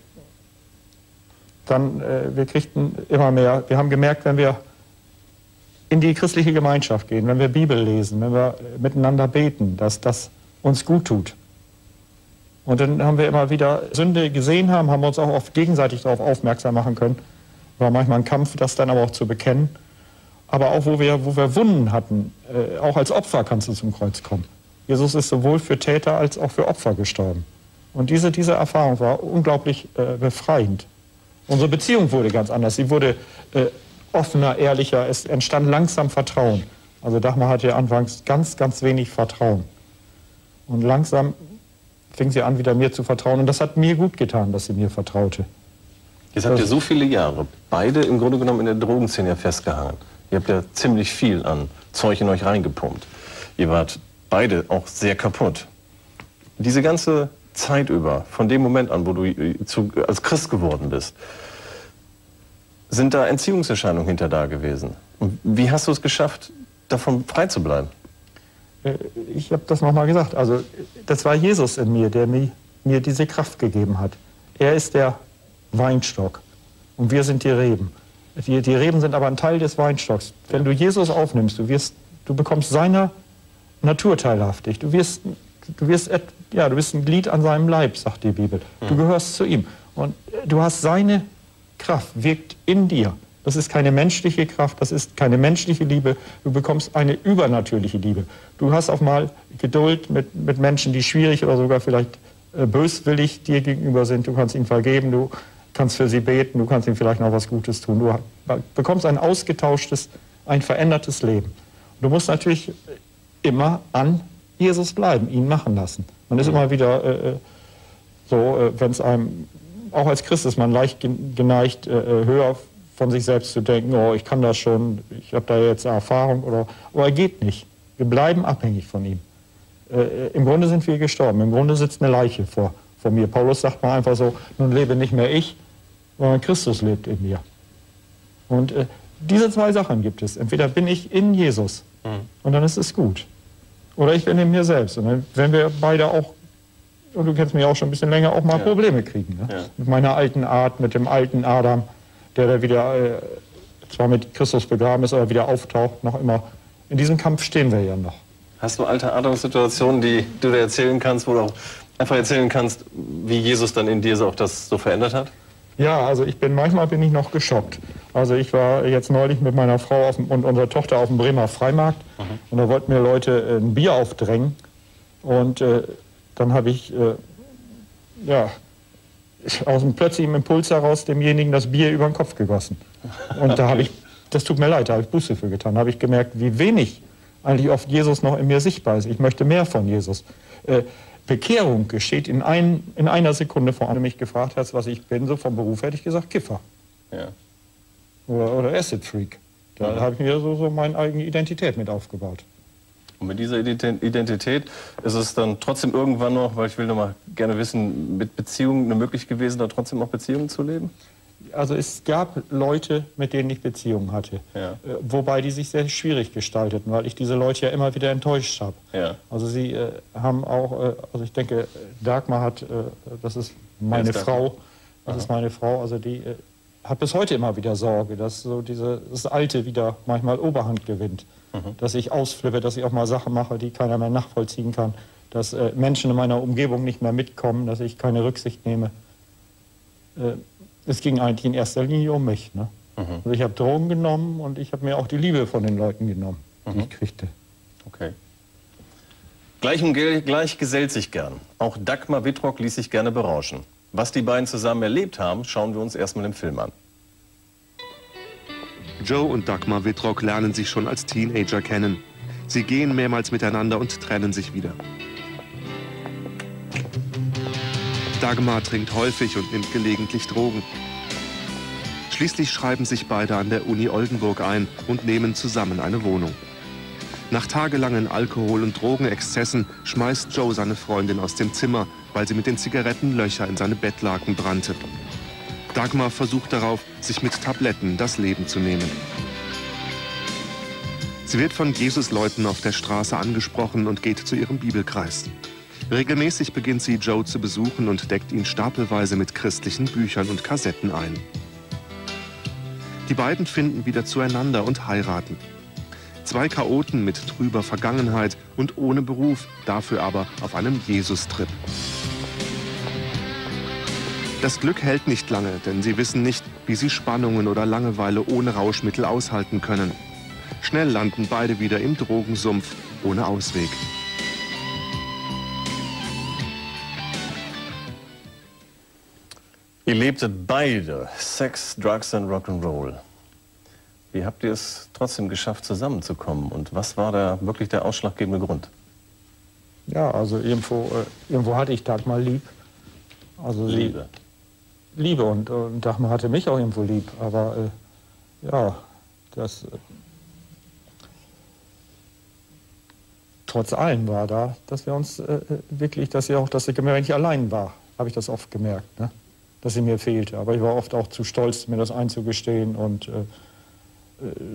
wir kriegten immer mehr. Wir haben gemerkt, wenn wir in die christliche Gemeinschaft gehen, wenn wir Bibel lesen, wenn wir miteinander beten, dass das uns gut tut. Und dann haben wir immer wieder Sünde gesehen, haben wir uns auch oft gegenseitig darauf aufmerksam machen können. War manchmal ein Kampf, das dann aber auch zu bekennen. aber auch wo wir Wunden hatten, auch als Opfer kannst du zum Kreuz kommen. Jesus ist sowohl für Täter als auch für Opfer gestorben. Und diese Erfahrung war unglaublich befreiend. Unsere Beziehung wurde ganz anders, sie wurde offener, ehrlicher, es entstand langsam Vertrauen. Also Dagmar hatte ja anfangs ganz, ganz wenig Vertrauen. Und langsam fing sie an, wieder mir zu vertrauen. Und das hat mir gut getan, dass sie mir vertraute. Jetzt habt ihr so viele Jahre beide im Grunde genommen in der Drogenszene festgehangen. Ihr habt ja ziemlich viel an Zeug in euch reingepumpt. Ihr wart beide auch sehr kaputt. Diese ganze Zeit über, von dem Moment an, wo du als Christ geworden bist, sind da Entziehungserscheinungen hinter da gewesen. Und wie hast du es geschafft, davon frei zu bleiben? Ich habe das nochmal gesagt. Also das war Jesus in mir, der mir diese Kraft gegeben hat. Er ist der Weinstock und wir sind die Reben. Die Reben sind aber ein Teil des Weinstocks. Wenn du Jesus aufnimmst, du bekommst seiner Natur teilhaftig. Du bist ein Glied an seinem Leib, sagt die Bibel. Du gehörst zu ihm und du hast seine Kraft, wirkt in dir. Das ist keine menschliche Kraft, das ist keine menschliche Liebe. Du bekommst eine übernatürliche Liebe. Du hast auch mal Geduld mit Menschen, die schwierig oder sogar vielleicht böswillig dir gegenüber sind. Du kannst ihnen vergeben, du kannst für sie beten, du kannst ihnen vielleicht noch was Gutes tun. Du bekommst ein ausgetauschtes, ein verändertes Leben. Du musst natürlich immer an Jesus bleiben, ihn machen lassen. Man ist immer wieder wenn es einem, auch als Christ ist man leicht geneigt, höher von sich selbst zu denken, oh, ich kann das schon, ich habe da jetzt eine Erfahrung, aber er geht nicht. Wir bleiben abhängig von ihm. Im Grunde sind wir gestorben, im Grunde sitzt eine Leiche vor mir. Paulus sagt mal einfach so, nun lebe nicht mehr ich, sondern Christus lebt in mir. Und diese zwei Sachen gibt es. Entweder bin ich in Jesus und dann ist es gut, oder ich bin in mir selbst. Und dann, wenn wir beide auch, und du kennst mich auch schon ein bisschen länger, auch mal Probleme kriegen. Ne? Ja. Mit meiner alten Art, mit dem alten Adam, der da wieder zwar mit Christus begraben ist, aber wieder auftaucht, noch immer. In diesem Kampf stehen wir ja noch. Hast du alte Adams-Situationen, die du dir erzählen kannst, wo du auch einfach erzählen kannst, wie Jesus dann in dir so auch das so verändert hat? Ja, also manchmal bin ich noch geschockt. Also ich war jetzt neulich mit meiner Frau und unserer Tochter auf dem Bremer Freimarkt und da wollten mir Leute ein Bier aufdrängen und dann habe ich aus einem plötzlichen Impuls heraus demjenigen das Bier über den Kopf gegossen. Und da habe ich, das tut mir leid, da habe ich Buße für getan. Da habe ich gemerkt, wie wenig eigentlich oft Jesus noch in mir sichtbar ist. Ich möchte mehr von Jesus. Bekehrung geschieht in einer Sekunde. Vor allem, wenn du mich gefragt hast, was ich bin, so vom Beruf, hätte ich gesagt Kiffer. Ja. Oder Acid Freak. Da habe ich mir so meine eigene Identität mit aufgebaut. Und mit dieser Identität ist es dann trotzdem irgendwann noch, weil ich will noch mal gerne wissen, mit Beziehungen eine Möglichkeit gewesen, da trotzdem auch Beziehungen zu leben? Also es gab Leute, mit denen ich Beziehungen hatte, wobei die sich sehr schwierig gestalteten, weil ich diese Leute ja immer wieder enttäuscht habe. Ja. Also sie haben auch, also ich denke, Dagmar hat, das ist meine Frau, also die hat bis heute immer wieder Sorge, dass so das Alte wieder manchmal Oberhand gewinnt. Dass ich ausflippe, dass ich auch mal Sachen mache, die keiner mehr nachvollziehen kann, dass Menschen in meiner Umgebung nicht mehr mitkommen, dass ich keine Rücksicht nehme. Es ging eigentlich in erster Linie um mich. Ne? Also ich habe Drogen genommen und ich habe mir auch die Liebe von den Leuten genommen, die ich kriegte. Okay. Gleich gesellt sich gern. Auch Dagmar Wittrock ließ sich gerne berauschen. Was die beiden zusammen erlebt haben, schauen wir uns erstmal im Film an. Joe und Dagmar Wittrock lernen sich schon als Teenager kennen. Sie gehen mehrmals miteinander und trennen sich wieder. Dagmar trinkt häufig und nimmt gelegentlich Drogen. Schließlich schreiben sich beide an der Uni Oldenburg ein und nehmen zusammen eine Wohnung. Nach tagelangen Alkohol- und Drogenexzessen schmeißt Joe seine Freundin aus dem Zimmer, weil sie mit den Zigaretten Löcher in seine Bettlaken brannte. Dagmar versucht darauf, sich mit Tabletten das Leben zu nehmen. Sie wird von Jesusleuten auf der Straße angesprochen und geht zu ihrem Bibelkreis. Regelmäßig beginnt sie, Joe zu besuchen und deckt ihn stapelweise mit christlichen Büchern und Kassetten ein. Die beiden finden wieder zueinander und heiraten. Zwei Chaoten mit trüber Vergangenheit und ohne Beruf, dafür aber auf einem Jesus-Trip. Das Glück hält nicht lange, denn sie wissen nicht, wie sie Spannungen oder Langeweile ohne Rauschmittel aushalten können. Schnell landen beide wieder im Drogensumpf ohne Ausweg. Ihr lebtet beide Sex, Drugs und Rock'n'Roll. Wie habt ihr es trotzdem geschafft, zusammenzukommen? Und was war da wirklich der ausschlaggebende Grund? Ja, also irgendwo hatte ich Dagmar lieb. Also Liebe. Liebe und Dagmar hatte mich auch irgendwo lieb. Aber ja, das... trotz allem war da, dass wir uns wirklich, dass ich gemerkt, wenn ich allein war, habe ich das oft gemerkt, ne? Dass sie mir fehlte. Aber ich war oft auch zu stolz, mir das einzugestehen und...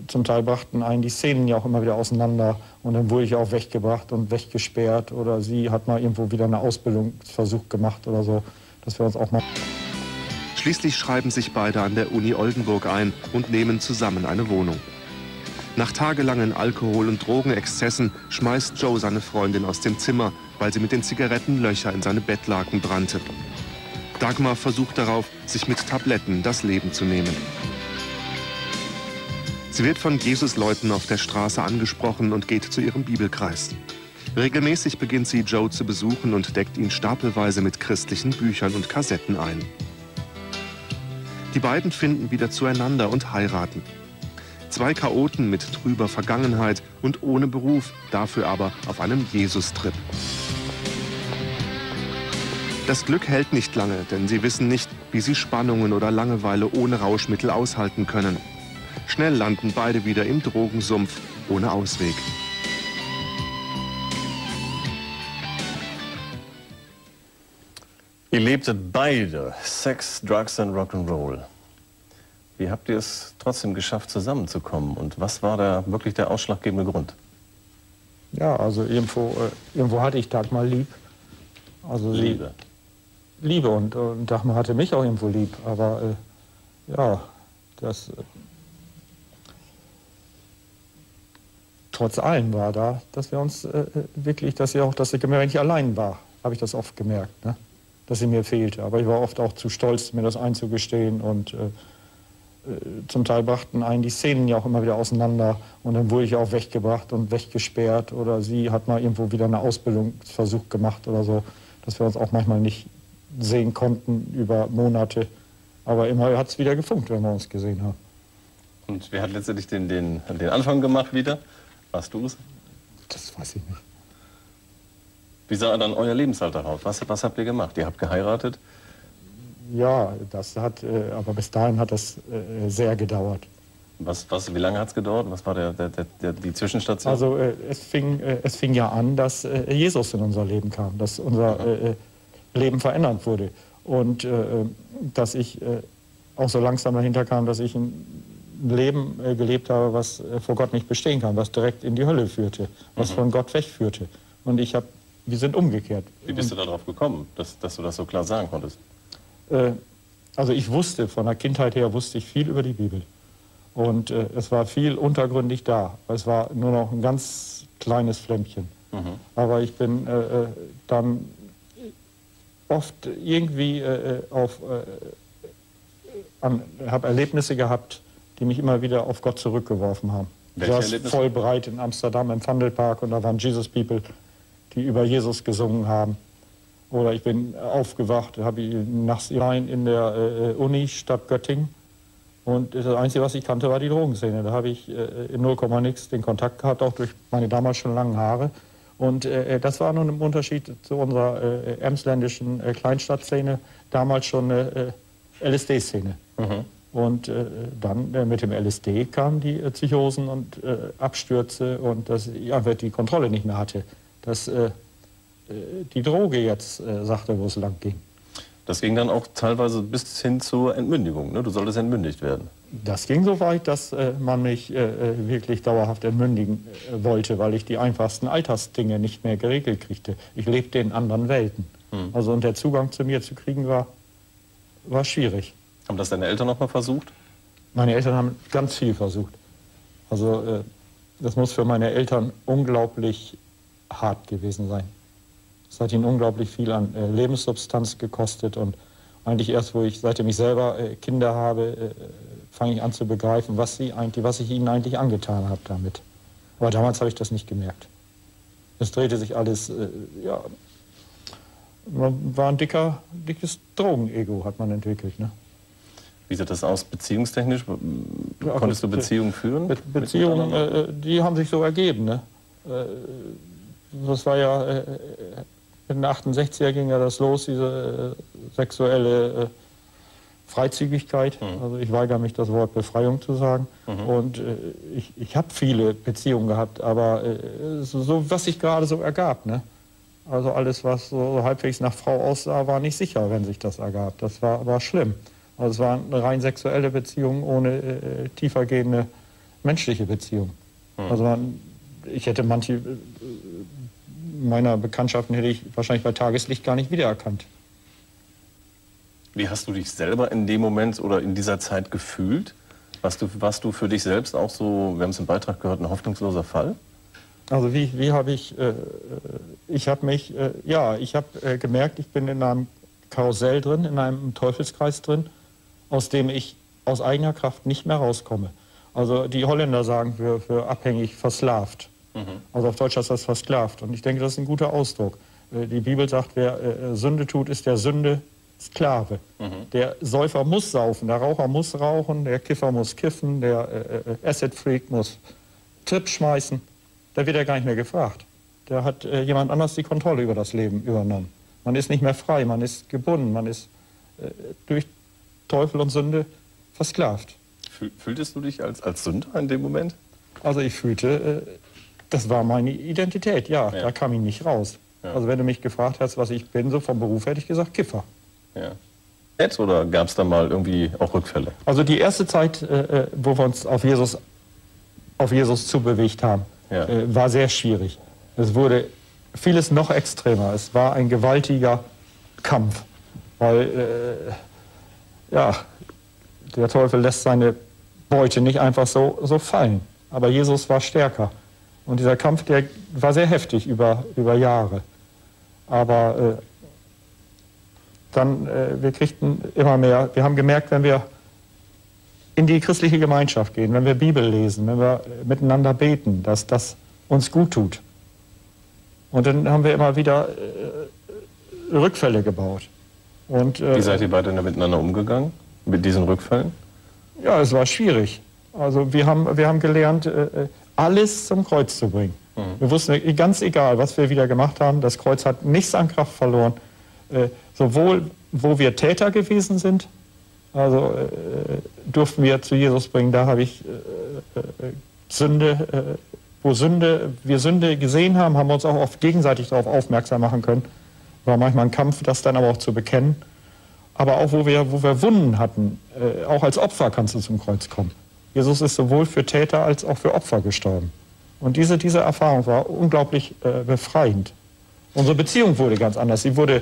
zum Teil brachten einen die Szenen ja auch immer wieder auseinander und dann wurde ich auch weggebracht und weggesperrt oder sie hat mal irgendwo wieder einen Ausbildungsversuch gemacht oder so, dass wir uns auch mal... Schließlich schreiben sich beide an der Uni Oldenburg ein und nehmen zusammen eine Wohnung. Nach tagelangen Alkohol- und Drogenexzessen schmeißt Joe seine Freundin aus dem Zimmer, weil sie mit den Zigaretten Löcher in seine Bettlaken brannte. Dagmar versucht darauf, sich mit Tabletten das Leben zu nehmen. Sie wird von Jesusleuten auf der Straße angesprochen und geht zu ihrem Bibelkreis. Regelmäßig beginnt sie, Joe zu besuchen und deckt ihn stapelweise mit christlichen Büchern und Kassetten ein. Die beiden finden wieder zueinander und heiraten. Zwei Chaoten mit trüber Vergangenheit und ohne Beruf, dafür aber auf einem Jesus-Trip. Das Glück hält nicht lange, denn sie wissen nicht, wie sie Spannungen oder Langeweile ohne Rauschmittel aushalten können. Schnell landen beide wieder im Drogensumpf ohne Ausweg. Ihr lebtet beide Sex, Drugs und Rock'n'Roll. Wie habt ihr es trotzdem geschafft, zusammenzukommen? Und was war da wirklich der ausschlaggebende Grund? Ja, also irgendwo hatte ich Dagmar lieb. Also Liebe. Liebe und Dagmar hatte mich auch irgendwo lieb. Aber ja, das... trotz allem war da, dass wir uns wirklich, dass ich gemerkt, wenn ich allein war, habe ich das oft gemerkt, ne? Dass sie mir fehlte. Aber ich war oft auch zu stolz, mir das einzugestehen und zum Teil brachten einen die Szenen ja auch immer wieder auseinander und dann wurde ich auch weggebracht und weggesperrt oder sie hat mal irgendwo wieder einen Ausbildungsversuch gemacht oder so, dass wir uns auch manchmal nicht sehen konnten über Monate. Aber immer hat es wieder gefunkt, wenn wir uns gesehen haben. Und wer hat letztendlich den Anfang gemacht wieder? Warst du es? Das weiß ich nicht. Wie sah dann euer Lebensalltag aus? Was habt ihr gemacht? Ihr habt geheiratet? Ja, das hat, aber bis dahin hat das sehr gedauert. Wie lange hat es gedauert? Was war die Zwischenstation? Also es fing ja an, dass Jesus in unser Leben kam, dass unser Leben verändert wurde. Und dass ich auch so langsam dahinter kam, dass ich ein Leben gelebt habe, was vor Gott nicht bestehen kann, was direkt in die Hölle führte, was von Gott wegführte. Und wir sind umgekehrt. Wie bist du darauf gekommen, dass du das so klar sagen konntest? Also ich wusste, von der Kindheit her wusste ich viel über die Bibel. Und es war viel untergründig da. Es war nur noch ein ganz kleines Flämmchen. Aber ich bin dann oft irgendwie habe Erlebnisse gehabt, die mich immer wieder auf Gott zurückgeworfen haben. Ich saß voll breit in Amsterdam im Vondelpark und da waren Jesus People, die über Jesus gesungen haben. Oder ich bin aufgewacht, habe ich nachts rein in der Uni Stadt Göttingen und das Einzige, was ich kannte, war die Drogenszene. Da habe ich in 0,nix den Kontakt gehabt, auch durch meine damals schon langen Haare. Und das war nun im Unterschied zu unserer emsländischen Kleinstadtszene, damals schon eine LSD-Szene. Und dann mit dem LSD kamen die Psychosen und Abstürze und dass ich einfach die Kontrolle nicht mehr hatte. Dass die Droge jetzt sagte, wo es lang ging. Das ging dann auch teilweise bis hin zur Entmündigung, ne? Du solltest entmündigt werden. Das ging so weit, dass man mich wirklich dauerhaft entmündigen wollte, weil ich die einfachsten Alltagsdinge nicht mehr geregelt kriegte. Ich lebte in anderen Welten. Also und der Zugang zu mir zu kriegen war schwierig. Haben das deine Eltern noch mal versucht? Meine Eltern haben ganz viel versucht. Also das muss für meine Eltern unglaublich hart gewesen sein. Es hat ihnen unglaublich viel an Lebenssubstanz gekostet und Eigentlich erst, wo ich, seitdem ich selber Kinder habe, fange ich an zu begreifen, was ich ihnen eigentlich angetan habe damit. Aber damals habe ich das nicht gemerkt. Es drehte sich alles, ja, man war ein dickes Drogenego, hat man entwickelt, ne? Wie sieht das aus, beziehungstechnisch? Konntest du Beziehungen führen? Beziehungen, die haben sich so ergeben, ne? Das war ja, in den 68er ging ja das los, diese sexuelle Freizügigkeit. Mhm. Also ich weigere mich, das Wort Befreiung zu sagen. Mhm. Und ich habe viele Beziehungen gehabt, aber so, was sich gerade so ergab, ne? Also alles, was so halbwegs nach Frau aussah, war nicht sicher, wenn sich das ergab. Das war schlimm. Also es waren rein sexuelle Beziehungen ohne tiefergehende menschliche Beziehungen. Mhm. Also ich hätte manche meiner Bekanntschaften hätte ich wahrscheinlich bei Tageslicht gar nicht wiedererkannt. Wie hast du dich selber in dem Moment oder in dieser Zeit gefühlt? Warst du für dich selbst auch so, wir haben es im Beitrag gehört, ein hoffnungsloser Fall? Also wie habe ich, ich habe gemerkt, ich bin in einem Karussell drin, in einem Teufelskreis drin, aus dem ich aus eigener Kraft nicht mehr rauskomme. Also die Holländer sagen für abhängig versklavt. Also auf Deutsch heißt das versklavt. Und ich denke, das ist ein guter Ausdruck. Die Bibel sagt, wer Sünde tut, ist der Sünde Sklave. Mhm. Der Säufer muss saufen, der Raucher muss rauchen, der Kiffer muss kiffen, der Acid-Freak muss Trips schmeißen. Da wird er gar nicht mehr gefragt. Da hat jemand anders die Kontrolle über das Leben übernommen. Man ist nicht mehr frei, man ist gebunden, man ist durch Teufel und Sünde versklavt. Fühltest du dich als Sünder in dem Moment? Also ich fühlte... das war meine Identität, ja, da kam ich nicht raus. Ja. Also wenn du mich gefragt hast, was ich bin, so vom Beruf, hätte ich gesagt, Kiffer. Ja. Jetzt, oder gab es da mal irgendwie auch Rückfälle? Also die erste Zeit, wo wir uns auf Jesus zubewegt haben, ja, war sehr schwierig. Es wurde vieles noch extremer. Es war ein gewaltiger Kampf, weil ja, der Teufel lässt seine Beute nicht einfach so fallen. Aber Jesus war stärker. Und dieser Kampf, der war sehr heftig über Jahre. Aber dann, wir kriegten immer mehr, wir haben gemerkt, wenn wir in die christliche Gemeinschaft gehen, wenn wir Bibel lesen, wenn wir miteinander beten, dass das uns gut tut. Und dann haben wir immer wieder Rückfälle gebaut. Und, wie seid ihr beide miteinander umgegangen, mit diesen Rückfällen? Ja, es war schwierig. Also wir haben gelernt, alles zum Kreuz zu bringen. Mhm. Wir wussten, ganz egal, was wir wieder gemacht haben, das Kreuz hat nichts an Kraft verloren. Sowohl, wo wir Täter gewesen sind, also durften wir zu Jesus bringen, da habe ich Sünde, wo wir Sünde gesehen haben, haben wir uns auch oft gegenseitig darauf aufmerksam machen können. War manchmal ein Kampf, das dann aber auch zu bekennen. Aber auch, wo wir Wunden hatten, auch als Opfer kannst du zum Kreuz kommen. Jesus ist sowohl für Täter als auch für Opfer gestorben. Und diese Erfahrung war unglaublich befreiend. Unsere Beziehung wurde ganz anders. Sie wurde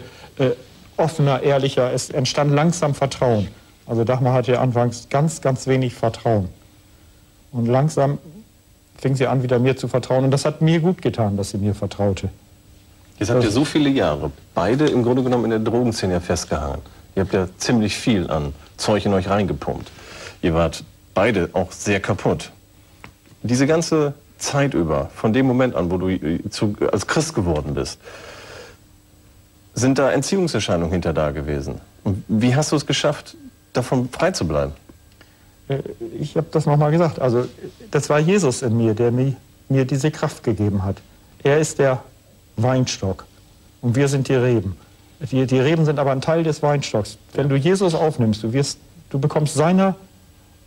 offener, ehrlicher. Es entstand langsam Vertrauen. Also Dagmar hatte anfangs ganz, ganz wenig Vertrauen. Und langsam fing sie an, wieder mir zu vertrauen. Und das hat mir gut getan, dass sie mir vertraute. Jetzt habt ihr so viele Jahre beide im Grunde genommen in der Drogenszene festgehangen. Ihr habt ja ziemlich viel an Zeug in euch reingepumpt. Ihr wart beide auch sehr kaputt. Diese ganze Zeit über, von dem Moment an, wo du als Christ geworden bist, sind da Entziehungserscheinungen hinter da gewesen. Und wie hast du es geschafft, davon frei zu bleiben? Ich habe das nochmal gesagt. Also das war Jesus in mir, der mir diese Kraft gegeben hat. Er ist der Weinstock und wir sind die Reben. Die Reben sind aber ein Teil des Weinstocks. Wenn du Jesus aufnimmst, du bekommst seiner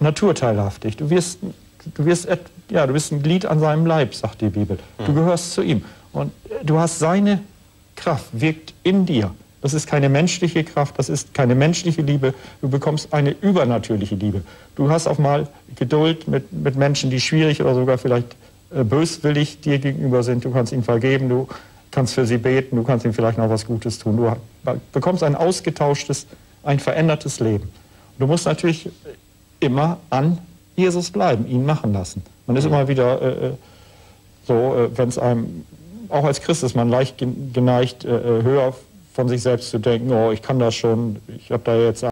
naturteilhaftig. Du bist ein Glied an seinem Leib, sagt die Bibel. Du gehörst zu ihm. Und du hast seine Kraft, wirkt in dir. Das ist keine menschliche Kraft, das ist keine menschliche Liebe. Du bekommst eine übernatürliche Liebe. Du hast auch mal Geduld mit Menschen, die schwierig oder sogar vielleicht böswillig dir gegenüber sind. Du kannst ihnen vergeben, du kannst für sie beten, du kannst ihnen vielleicht noch was Gutes tun. Du bekommst ein ausgetauschtes, ein verändertes Leben. Du musst natürlich immer an Jesus bleiben, ihn machen lassen. Man ist immer wieder wenn es einem, auch als Christ ist man leicht geneigt, höher von sich selbst zu denken, oh, ich kann das schon, ich habe da jetzt